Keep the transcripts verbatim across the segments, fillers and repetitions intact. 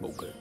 Booker.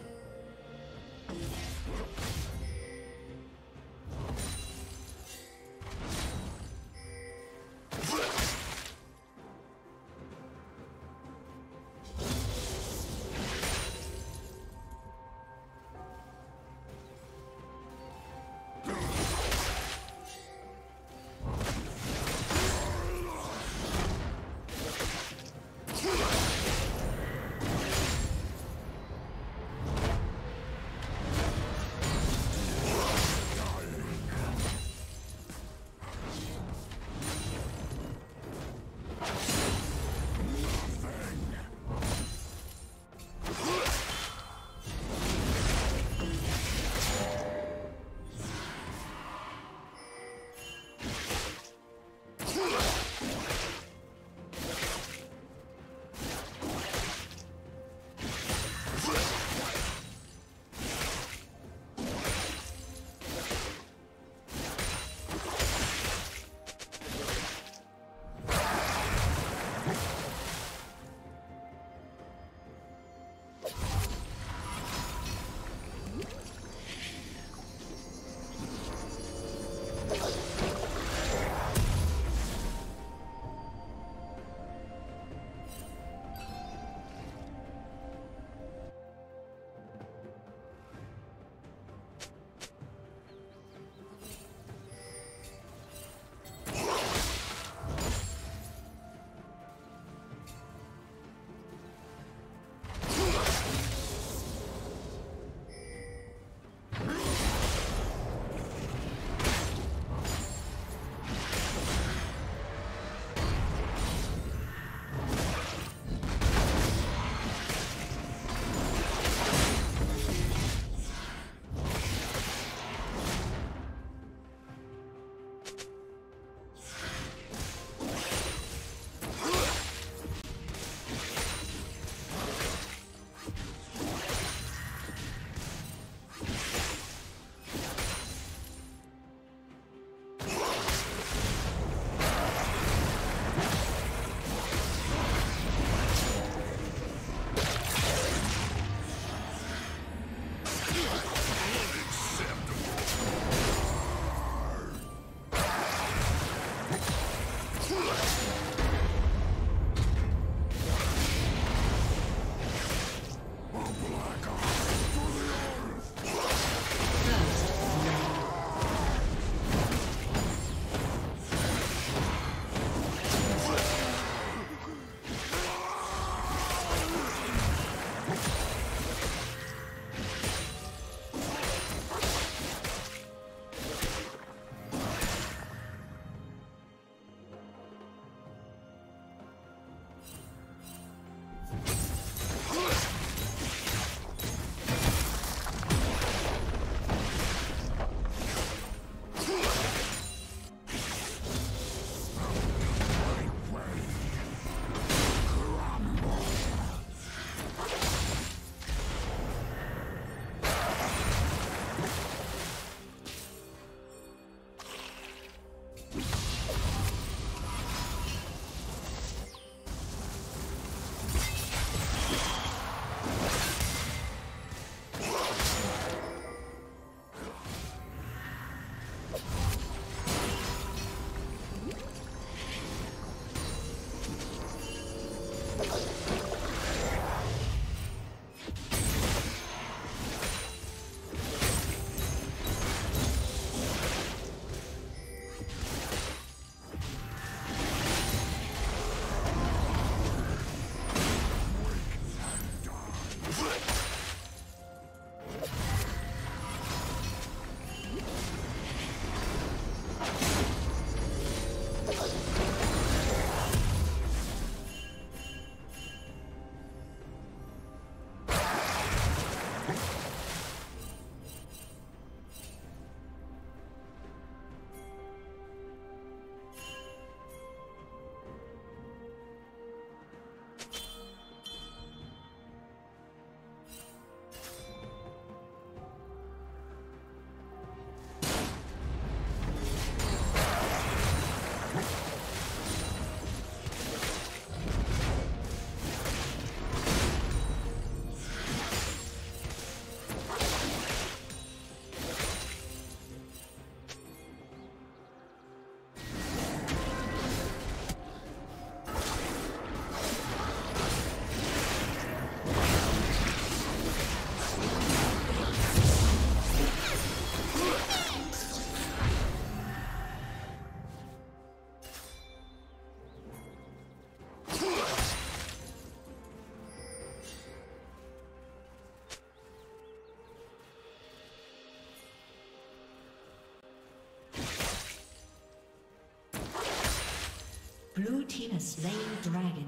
Blue team has slain dragon.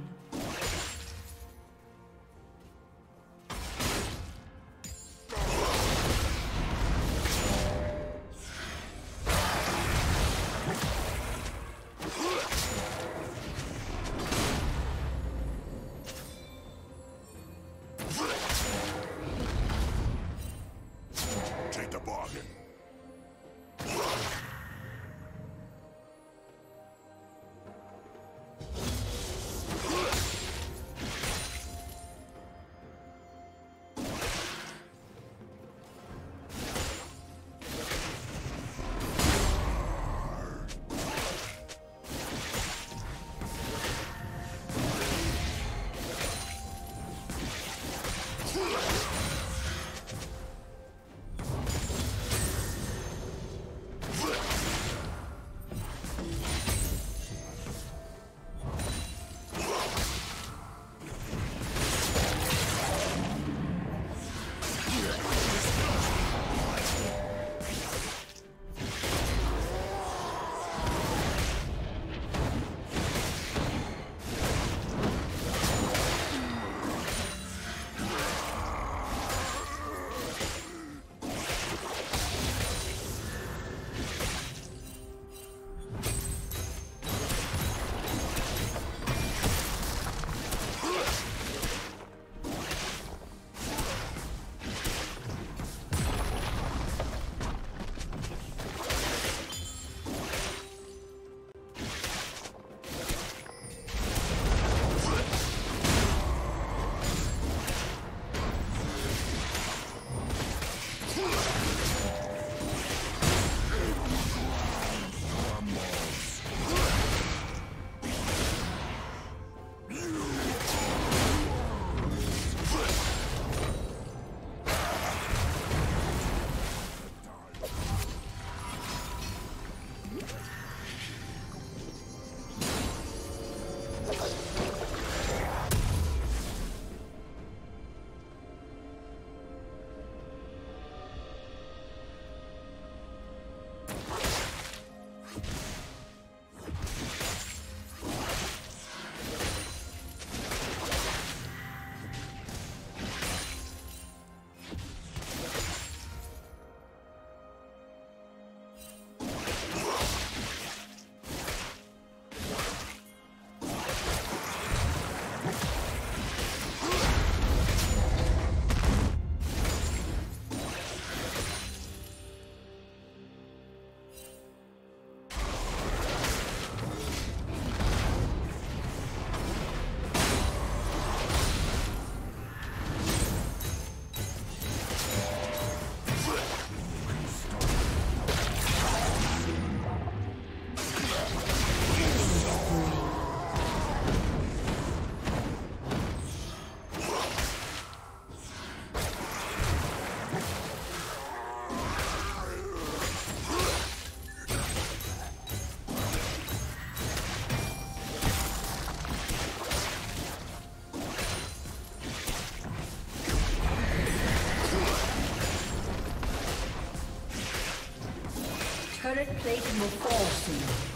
Turret plate will fall soon.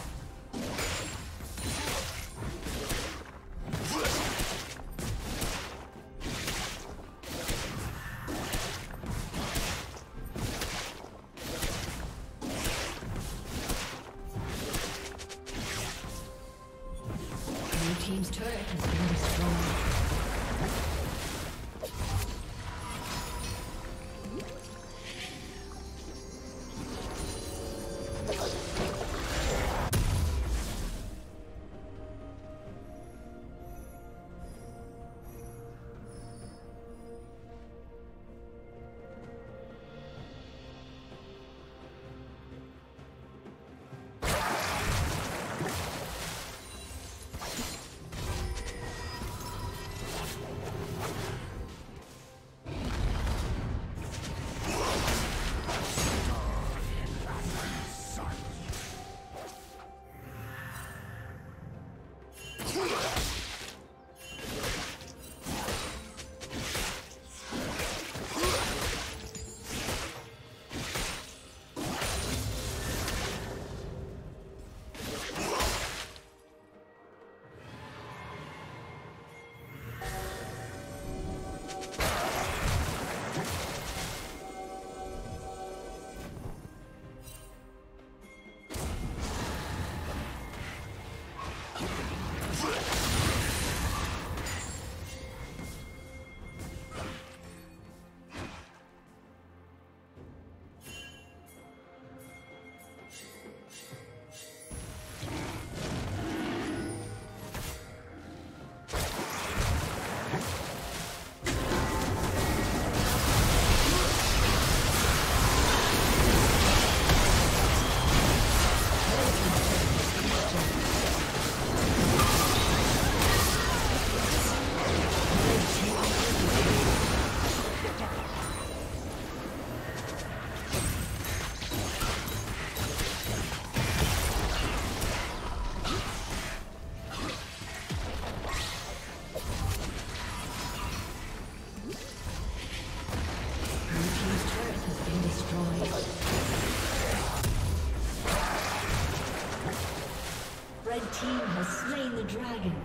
team has slain the dragon.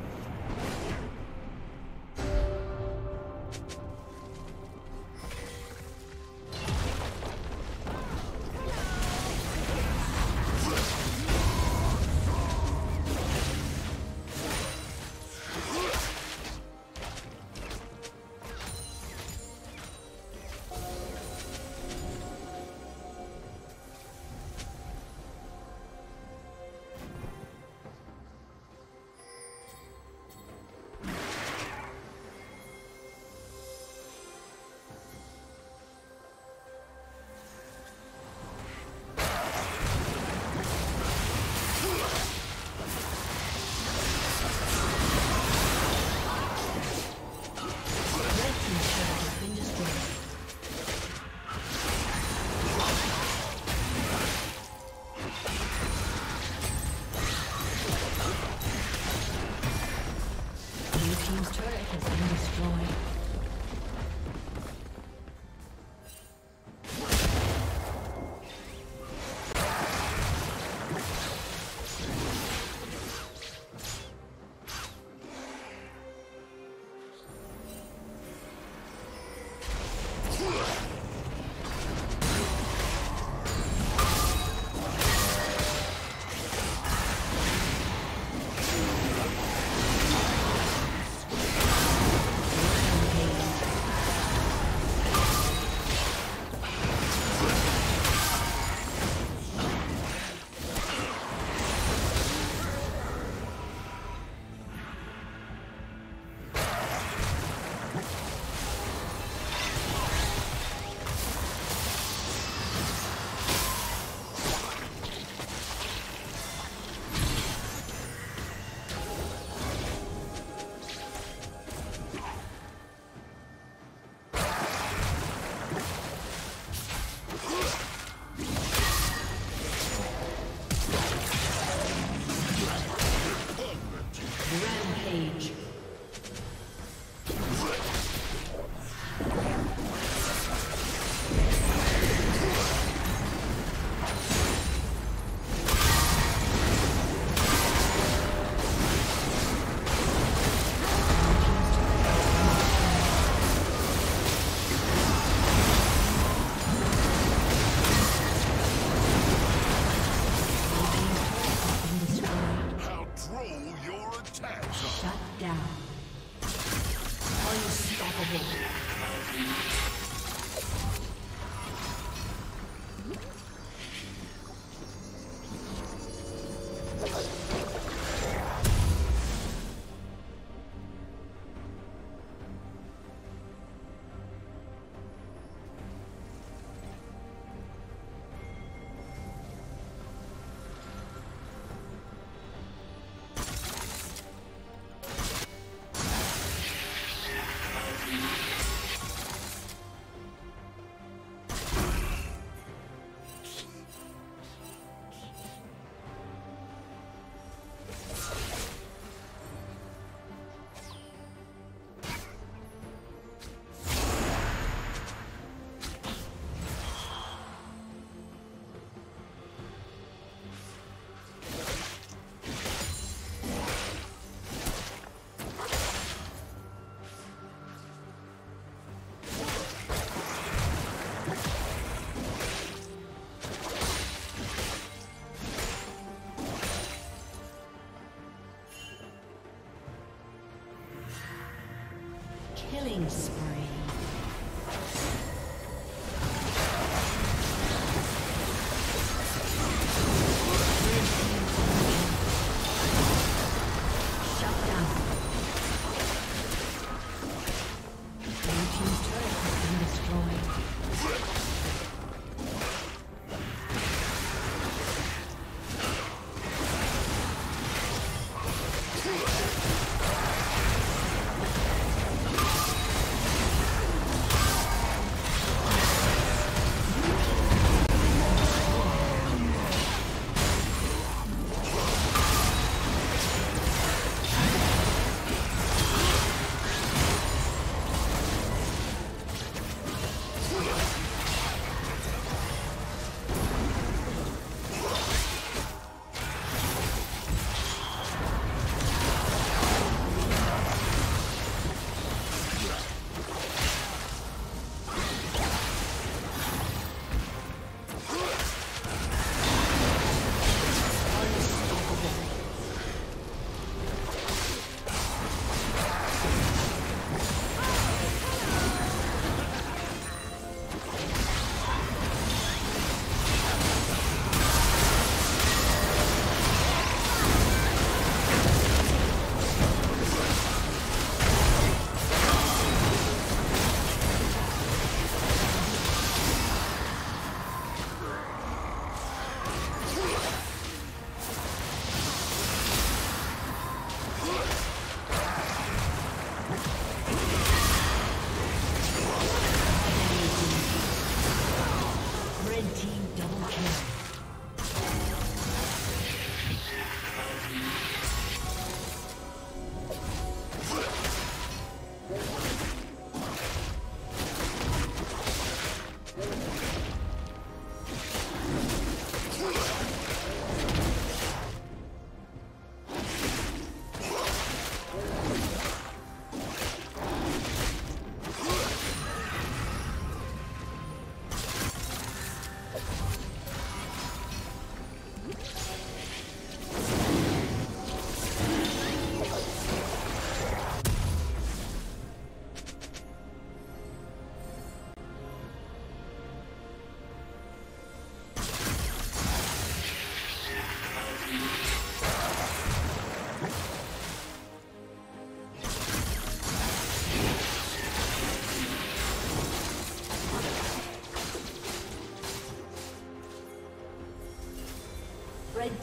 Red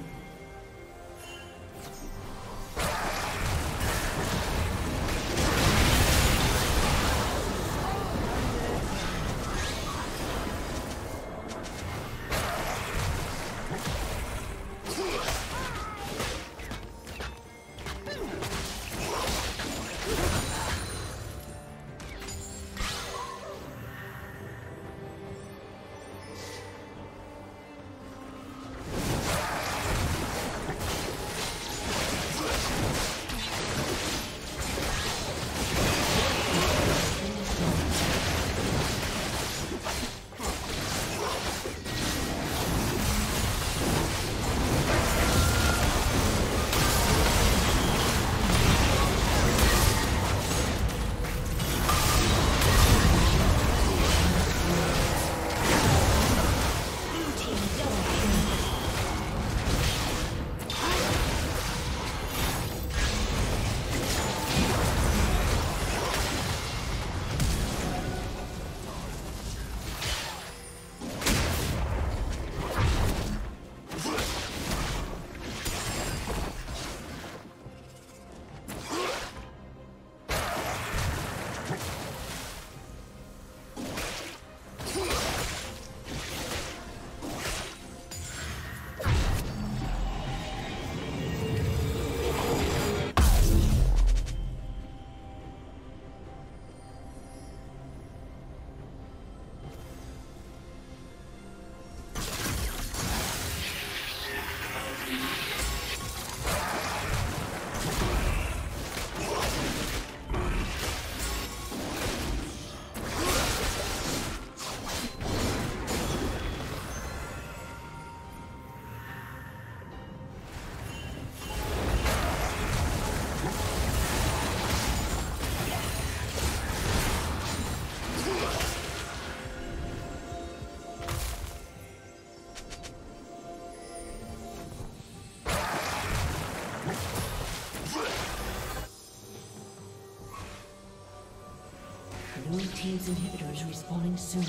Team's inhibitor is respawning soon.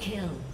Kill.